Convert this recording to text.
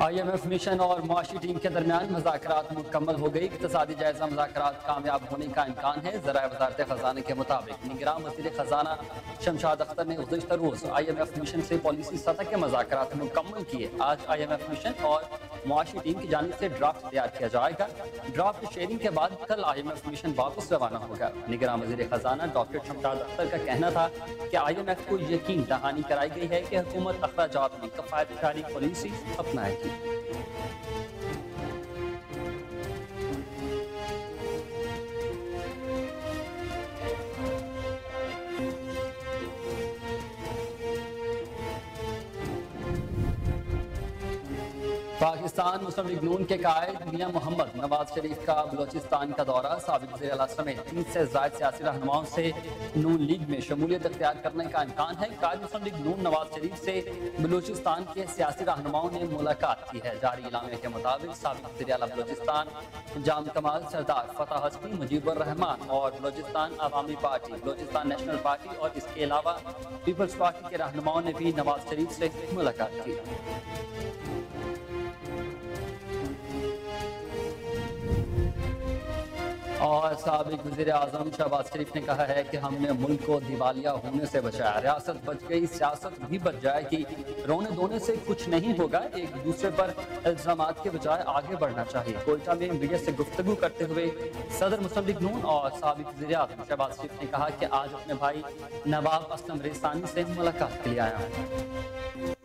IMF mission और माशी team के दरमियान मुज़ाकरात मुकम्मल हो गई। इक़्तिसादी जायजा मुज़ाकरात कामयाब होने का इम्कान है। ज़राए वज़ारत ख़जाना के मुताबिक निगरान वज़ीर ख़जाना शमशाद अख्तर ने गुज़श्ता रोज़ IMF मिशन से पॉलिसी सतह के मुज़ाकरात मुकम्मल किए। आज IMF मिशन और माशी टीम की जानिब से ड्राफ्ट तैयार किया जाएगा। ड्राफ्ट शेयरिंग के बाद कल IMF मिशन वापस रवाना होगा। निगरान वज़ीर ख़जाना डॉक्टर शमशाद अख्तर का कहना था कि IMF को यकीन दहानी कराई गई है कि हुकूमत अखराजात में कफ़ायतकारी पॉलिसी अपनाएगी। पाकिस्तान मुस्लिम लीग नून के कायद मियाँ मोहम्मद नवाज शरीफ का बलोचिस्तान का दौरा। साबिक़ वज़ीर-ए-आला समेत 30 से ज़ायद सियासी रहनुमाओं से नून लीग में शमूलियत अख्तियार करने का इम्कान है। कायद मुस्लिम लीग नून नवाज शरीफ से बलोचिस्तान के सियासी रहनुमाओं ने मुलाकात की है। जारी इलामे के मुताबिक साबिक़ वज़ीर-ए-आला बलोचिस्तान जाम कमाल, सरदार फतेह हस्ि मुजीबर रहमान और Balochistan Awami party, Balochistan national party और इसके अलावा पीपल्स पार्टी के रहनुमाओं ने भी नवाज शरीफ से मुलाकात की। और साबिक़ वज़ीर आज़म शहबाज शरीफ ने कहा है कि हमने मुल्क को दिवालिया होने से बचाया। रियासत बच गई, सियासत भी बच जाएगी। रोने धोने से कुछ नहीं होगा। एक दूसरे पर इल्ज़ामात के बजाय आगे बढ़ना चाहिए। कोयटा में मीडिया से गुफ्तगू करते हुए सदर मुस्लिम लीग नून और साबिक़ वज़ीर आज़म शहबाज शरीफ ने कहा कि आज अपने भाई नवाब असलम रिस्तानी से मुलाकात के लिए आया हूं।